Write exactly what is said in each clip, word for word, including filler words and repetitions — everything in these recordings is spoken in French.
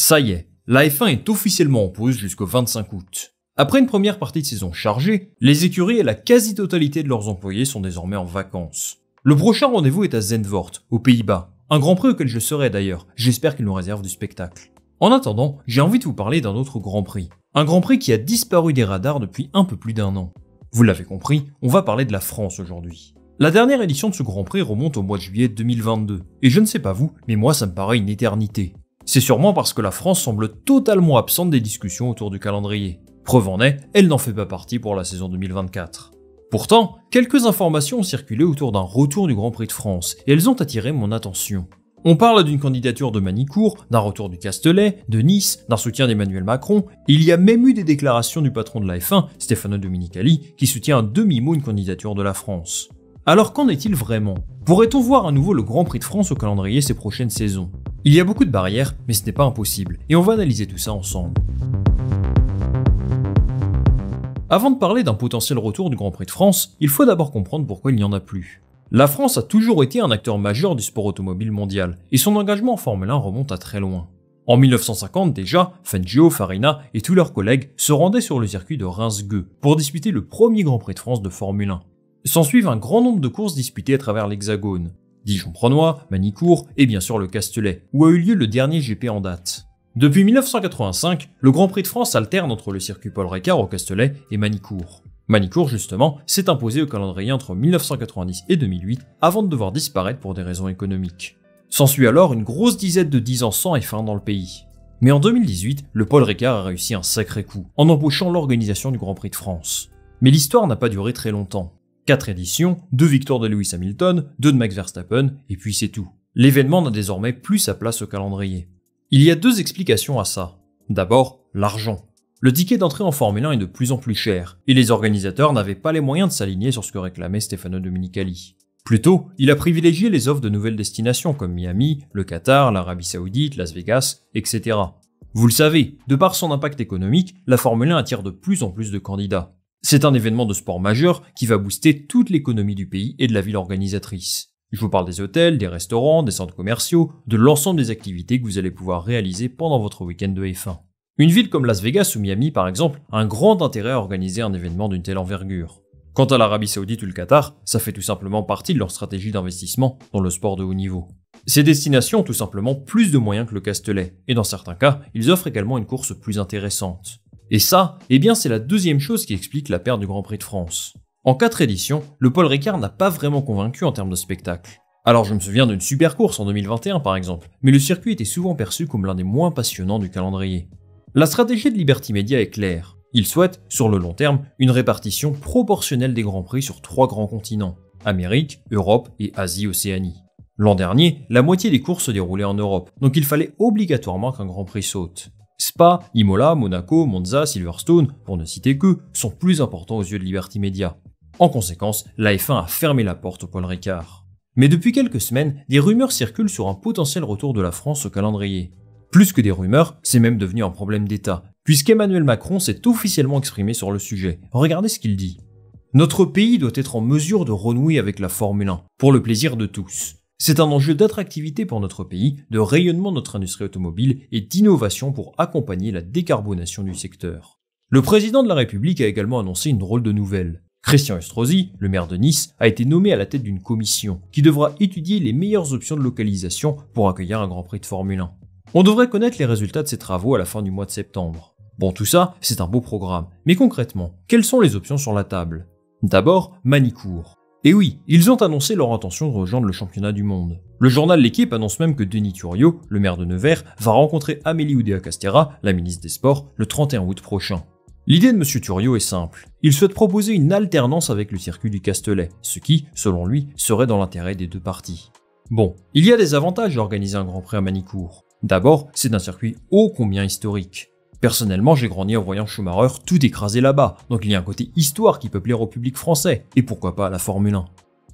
Ça y est, la F un est officiellement en pause jusqu'au vingt-cinq août. Après une première partie de saison chargée, les écuries et la quasi-totalité de leurs employés sont désormais en vacances. Le prochain rendez-vous est à Zandvoort, aux Pays-Bas. Un grand prix auquel je serai d'ailleurs, j'espère qu'ils nous réservent du spectacle. En attendant, j'ai envie de vous parler d'un autre grand prix. Un grand prix qui a disparu des radars depuis un peu plus d'un an. Vous l'avez compris, on va parler de la France aujourd'hui. La dernière édition de ce grand prix remonte au mois de juillet deux mille vingt-deux, et je ne sais pas vous, mais moi ça me paraît une éternité. C'est sûrement parce que la France semble totalement absente des discussions autour du calendrier. Preuve en est, elle n'en fait pas partie pour la saison deux mille vingt-quatre. Pourtant, quelques informations ont circulé autour d'un retour du Grand Prix de France, et elles ont attiré mon attention. On parle d'une candidature de Manicourt, d'un retour du Castellet, de Nice, d'un soutien d'Emmanuel Macron, et il y a même eu des déclarations du patron de la F un, Stefano Domenicali, qui soutient à demi-mot une candidature de la France. Alors qu'en est-il vraiment? Pourrait-on voir à nouveau le Grand Prix de France au calendrier ces prochaines saisons? Il y a beaucoup de barrières, mais ce n'est pas impossible, et on va analyser tout ça ensemble. Avant de parler d'un potentiel retour du Grand Prix de France, il faut d'abord comprendre pourquoi il n'y en a plus. La France a toujours été un acteur majeur du sport automobile mondial, et son engagement en Formule un remonte à très loin. En mille neuf cent cinquante déjà, Fangio, Farina et tous leurs collègues se rendaient sur le circuit de Reims-Gueux pour disputer le premier Grand Prix de France de Formule un. S'ensuivent un grand nombre de courses disputées à travers l'Hexagone, Dijon-Prenois, Manicourt et bien sûr le Castellet, où a eu lieu le dernier G P en date. Depuis mille neuf cent quatre-vingt-cinq, le Grand Prix de France alterne entre le circuit Paul Ricard au Castellet et Manicourt. Manicourt, justement, s'est imposé au calendrier entre mille neuf cent quatre-vingt-dix et deux mille huit avant de devoir disparaître pour des raisons économiques. S'ensuit alors une grosse dizaine de dix ans sans F un dans le pays. Mais en deux mille dix-huit, le Paul Ricard a réussi un sacré coup en empochant l'organisation du Grand Prix de France. Mais l'histoire n'a pas duré très longtemps. Quatre éditions, deux victoires de Lewis Hamilton, deux de Max Verstappen, et puis c'est tout. L'événement n'a désormais plus sa place au calendrier. Il y a deux explications à ça. D'abord, l'argent. Le ticket d'entrée en Formule un est de plus en plus cher, et les organisateurs n'avaient pas les moyens de s'aligner sur ce que réclamait Stefano Domenicali. Plutôt, il a privilégié les offres de nouvelles destinations comme Miami, le Qatar, l'Arabie Saoudite, Las Vegas, et cetera. Vous le savez, de par son impact économique, la Formule un attire de plus en plus de candidats. C'est un événement de sport majeur qui va booster toute l'économie du pays et de la ville organisatrice. Je vous parle des hôtels, des restaurants, des centres commerciaux, de l'ensemble des activités que vous allez pouvoir réaliser pendant votre week-end de F un. Une ville comme Las Vegas ou Miami par exemple a un grand intérêt à organiser un événement d'une telle envergure. Quant à l'Arabie Saoudite ou le Qatar, ça fait tout simplement partie de leur stratégie d'investissement dans le sport de haut niveau. Ces destinations ont tout simplement plus de moyens que le Castellet, et dans certains cas, ils offrent également une course plus intéressante. Et ça, eh bien c'est la deuxième chose qui explique la perte du Grand Prix de France. En quatre éditions, le Paul Ricard n'a pas vraiment convaincu en termes de spectacle. Alors je me souviens d'une super course en deux mille vingt et un par exemple, mais le circuit était souvent perçu comme l'un des moins passionnants du calendrier. La stratégie de Liberty Media est claire. Ils souhaitent, sur le long terme, une répartition proportionnelle des Grands Prix sur trois grands continents, Amérique, Europe et Asie-Océanie. L'an dernier, la moitié des courses se déroulaient en Europe, donc il fallait obligatoirement qu'un Grand Prix saute. Spa, Imola, Monaco, Monza, Silverstone, pour ne citer que, sont plus importants aux yeux de Liberty Media. En conséquence, la F un a fermé la porte au Paul Ricard. Mais depuis quelques semaines, des rumeurs circulent sur un potentiel retour de la France au calendrier. Plus que des rumeurs, c'est même devenu un problème d'État, puisqu'Emmanuel Macron s'est officiellement exprimé sur le sujet. Regardez ce qu'il dit. « Notre pays doit être en mesure de renouer avec la Formule un, pour le plaisir de tous. C'est un enjeu d'attractivité pour notre pays, de rayonnement de notre industrie automobile et d'innovation pour accompagner la décarbonation du secteur. » Le président de la République a également annoncé une drôle de nouvelle. Christian Estrosi, le maire de Nice, a été nommé à la tête d'une commission qui devra étudier les meilleures options de localisation pour accueillir un Grand Prix de Formule un. On devrait connaître les résultats de ces travaux à la fin du mois de septembre. Bon, tout ça, c'est un beau programme, mais concrètement, quelles sont les options sur la table? D'abord, Manicourt. Et oui, ils ont annoncé leur intention de rejoindre le championnat du monde. Le journal L'Équipe annonce même que Denis Thuriot, le maire de Nevers, va rencontrer Amélie Oudéa-Castéra, la ministre des Sports, le trente et un août prochain. L'idée de monsieur Thuriot est simple. Il souhaite proposer une alternance avec le circuit du Castellet, ce qui, selon lui, serait dans l'intérêt des deux parties. Bon, il y a des avantages à organiser un Grand Prix à Manicourt. D'abord, c'est un circuit ô combien historique. Personnellement, j'ai grandi en voyant Schumacher tout écrasé là-bas, donc il y a un côté histoire qui peut plaire au public français, et pourquoi pas à la Formule un.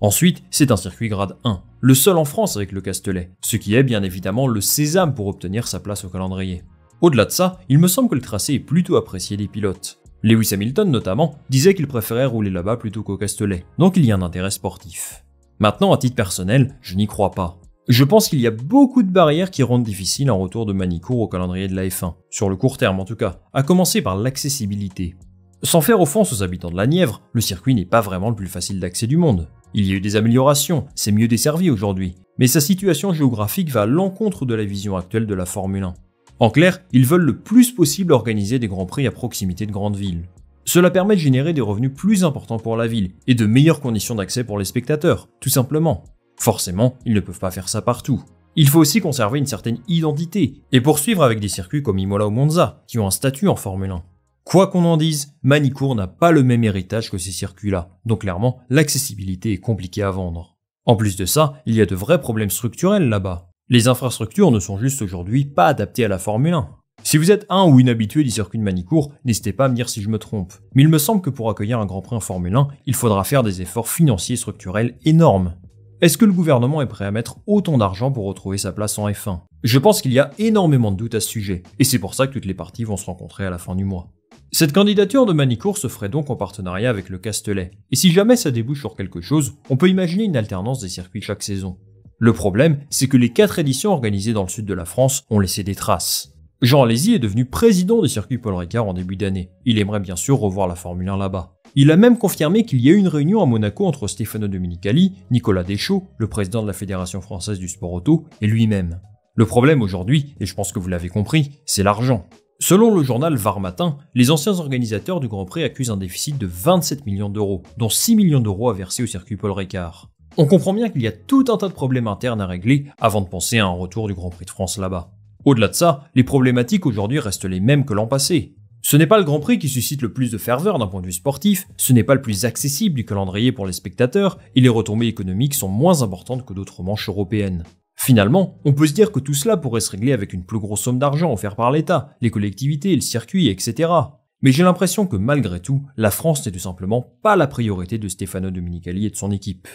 Ensuite, c'est un circuit grade un, le seul en France avec le Castellet, ce qui est bien évidemment le sésame pour obtenir sa place au calendrier. Au-delà de ça, il me semble que le tracé est plutôt apprécié des pilotes. Lewis Hamilton notamment disait qu'il préférait rouler là-bas plutôt qu'au Castellet, donc il y a un intérêt sportif. Maintenant, à titre personnel, je n'y crois pas. Je pense qu'il y a beaucoup de barrières qui rendent difficile un retour de Manicourt au calendrier de la F un, sur le court terme en tout cas, à commencer par l'accessibilité. Sans faire offense aux habitants de la Nièvre, le circuit n'est pas vraiment le plus facile d'accès du monde. Il y a eu des améliorations, c'est mieux desservi aujourd'hui, mais sa situation géographique va à l'encontre de la vision actuelle de la Formule un. En clair, ils veulent le plus possible organiser des grands prix à proximité de grandes villes. Cela permet de générer des revenus plus importants pour la ville et de meilleures conditions d'accès pour les spectateurs, tout simplement. Forcément, ils ne peuvent pas faire ça partout. Il faut aussi conserver une certaine identité et poursuivre avec des circuits comme Imola ou Monza, qui ont un statut en Formule un. Quoi qu'on en dise, Manicourt n'a pas le même héritage que ces circuits-là, donc clairement, l'accessibilité est compliquée à vendre. En plus de ça, il y a de vrais problèmes structurels là-bas. Les infrastructures ne sont juste aujourd'hui pas adaptées à la Formule un. Si vous êtes un ou une habitué du circuit de Manicourt, n'hésitez pas à me dire si je me trompe, mais il me semble que pour accueillir un Grand Prix en Formule un, il faudra faire des efforts financiers et structurels énormes. Est-ce que le gouvernement est prêt à mettre autant d'argent pour retrouver sa place en F un? Je pense qu'il y a énormément de doutes à ce sujet, et c'est pour ça que toutes les parties vont se rencontrer à la fin du mois. Cette candidature de Manicourt se ferait donc en partenariat avec le Castellet, et si jamais ça débouche sur quelque chose, on peut imaginer une alternance des circuits chaque saison. Le problème, c'est que les quatre éditions organisées dans le sud de la France ont laissé des traces. Jean Lézy est devenu président des circuits Paul Ricard en début d'année, il aimerait bien sûr revoir la Formule un là-bas. Il a même confirmé qu'il y a eu une réunion à Monaco entre Stefano Domenicali, Nicolas Deschaux, le président de la Fédération Française du Sport Auto, et lui-même. Le problème aujourd'hui, et je pense que vous l'avez compris, c'est l'argent. Selon le journal Var Matin, les anciens organisateurs du Grand Prix accusent un déficit de vingt-sept millions d'euros, dont six millions d'euros à verser au circuit Paul Ricard. On comprend bien qu'il y a tout un tas de problèmes internes à régler avant de penser à un retour du Grand Prix de France là-bas. Au-delà de ça, les problématiques aujourd'hui restent les mêmes que l'an passé. Ce n'est pas le Grand Prix qui suscite le plus de ferveur d'un point de vue sportif, ce n'est pas le plus accessible du calendrier pour les spectateurs, et les retombées économiques sont moins importantes que d'autres manches européennes. Finalement, on peut se dire que tout cela pourrait se régler avec une plus grosse somme d'argent offerte par l'État, les collectivités, le circuit, et cetera. Mais j'ai l'impression que malgré tout, la France n'est tout simplement pas la priorité de Stefano Domenicali et de son équipe.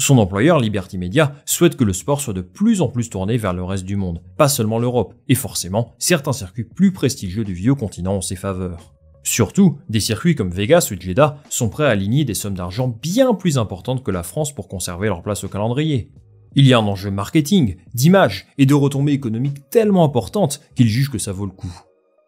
Son employeur, Liberty Media, souhaite que le sport soit de plus en plus tourné vers le reste du monde, pas seulement l'Europe, et forcément, certains circuits plus prestigieux du vieux continent ont ses faveurs. Surtout, des circuits comme Vegas ou Jeddah sont prêts à aligner des sommes d'argent bien plus importantes que la France pour conserver leur place au calendrier. Il y a un enjeu marketing, d'image et de retombées économiques tellement importantes qu'ils jugent que ça vaut le coup.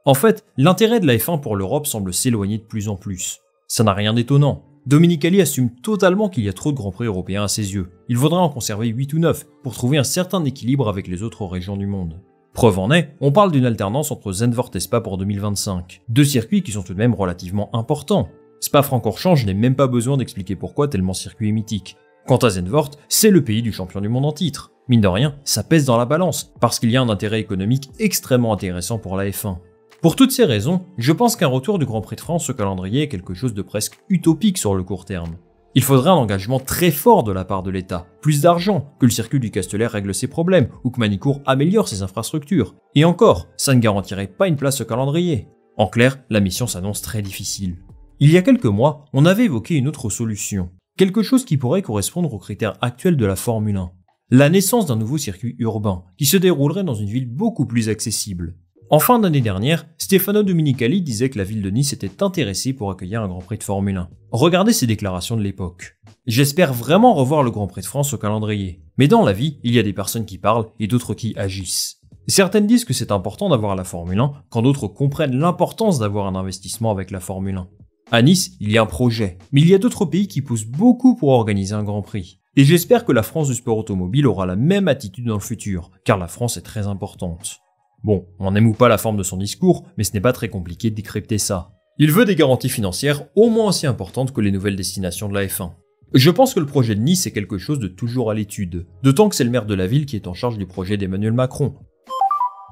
En fait, l'intérêt de la F un pour l'Europe semble s'éloigner de plus en plus. Ça n'a rien d'étonnant. Domenicali assume totalement qu'il y a trop de grands prix européens à ses yeux. Il faudra en conserver huit ou neuf pour trouver un certain équilibre avec les autres régions du monde. Preuve en est, on parle d'une alternance entre Zandvoort et Spa pour deux mille vingt-cinq, deux circuits qui sont tout de même relativement importants. Spa-Francorchamps, je n'ai même pas besoin d'expliquer pourquoi tellement circuit est mythique. Quant à Zandvoort, c'est le pays du champion du monde en titre. Mine de rien, ça pèse dans la balance, parce qu'il y a un intérêt économique extrêmement intéressant pour la F un. Pour toutes ces raisons, je pense qu'un retour du Grand Prix de France au calendrier est quelque chose de presque utopique sur le court terme. Il faudrait un engagement très fort de la part de l'État, plus d'argent, que le circuit du Castellet règle ses problèmes ou que Manicourt améliore ses infrastructures. Et encore, ça ne garantirait pas une place au calendrier. En clair, la mission s'annonce très difficile. Il y a quelques mois, on avait évoqué une autre solution, quelque chose qui pourrait correspondre aux critères actuels de la Formule un. La naissance d'un nouveau circuit urbain, qui se déroulerait dans une ville beaucoup plus accessible. En fin d'année dernière, Stefano Domenicali disait que la ville de Nice était intéressée pour accueillir un Grand Prix de Formule un. Regardez ses déclarations de l'époque. « J'espère vraiment revoir le Grand Prix de France au calendrier. Mais dans la vie, il y a des personnes qui parlent et d'autres qui agissent. Certaines disent que c'est important d'avoir la Formule un, quand d'autres comprennent l'importance d'avoir un investissement avec la Formule un. À Nice, il y a un projet, mais il y a d'autres pays qui poussent beaucoup pour organiser un Grand Prix. Et j'espère que la France du sport automobile aura la même attitude dans le futur, car la France est très importante. » Bon, on n'aime ou pas la forme de son discours, mais ce n'est pas très compliqué de décrypter ça. Il veut des garanties financières au moins aussi importantes que les nouvelles destinations de la F un. Je pense que le projet de Nice est quelque chose de toujours à l'étude, d'autant que c'est le maire de la ville qui est en charge du projet d'Emmanuel Macron.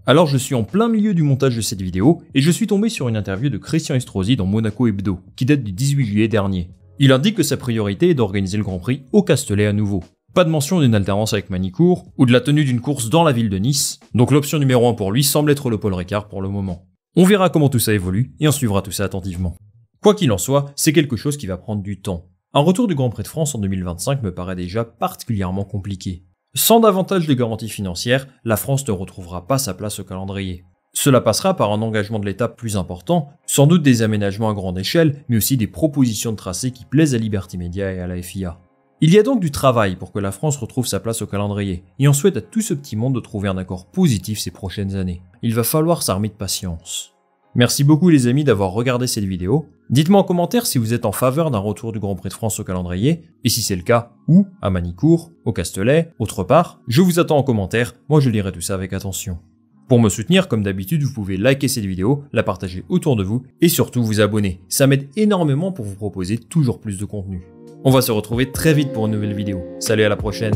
Alors je suis en plein milieu du montage de cette vidéo, et je suis tombé sur une interview de Christian Estrosi dans Monaco Hebdo, qui date du dix-huit juillet dernier. Il indique que sa priorité est d'organiser le Grand Prix au Castellet à nouveau. Pas de mention d'une alternance avec Manicourt ou de la tenue d'une course dans la ville de Nice, donc l'option numéro un pour lui semble être le Paul Ricard pour le moment. On verra comment tout ça évolue et on suivra tout ça attentivement. Quoi qu'il en soit, c'est quelque chose qui va prendre du temps. Un retour du Grand Prix de France en deux mille vingt-cinq me paraît déjà particulièrement compliqué. Sans davantage de garanties financières, la France ne retrouvera pas sa place au calendrier. Cela passera par un engagement de l'État plus important, sans doute des aménagements à grande échelle, mais aussi des propositions de tracés qui plaisent à Liberty Media et à la F I A. Il y a donc du travail pour que la France retrouve sa place au calendrier, et on souhaite à tout ce petit monde de trouver un accord positif ces prochaines années. Il va falloir s'armer de patience. Merci beaucoup les amis d'avoir regardé cette vidéo. Dites-moi en commentaire si vous êtes en faveur d'un retour du Grand Prix de France au calendrier, et si c'est le cas, où, à Manicourt, au Castellet, autre part. Je vous attends en commentaire, moi je lirai tout ça avec attention. Pour me soutenir, comme d'habitude, vous pouvez liker cette vidéo, la partager autour de vous, et surtout vous abonner. Ça m'aide énormément pour vous proposer toujours plus de contenu. On va se retrouver très vite pour une nouvelle vidéo. Salut, à la prochaine!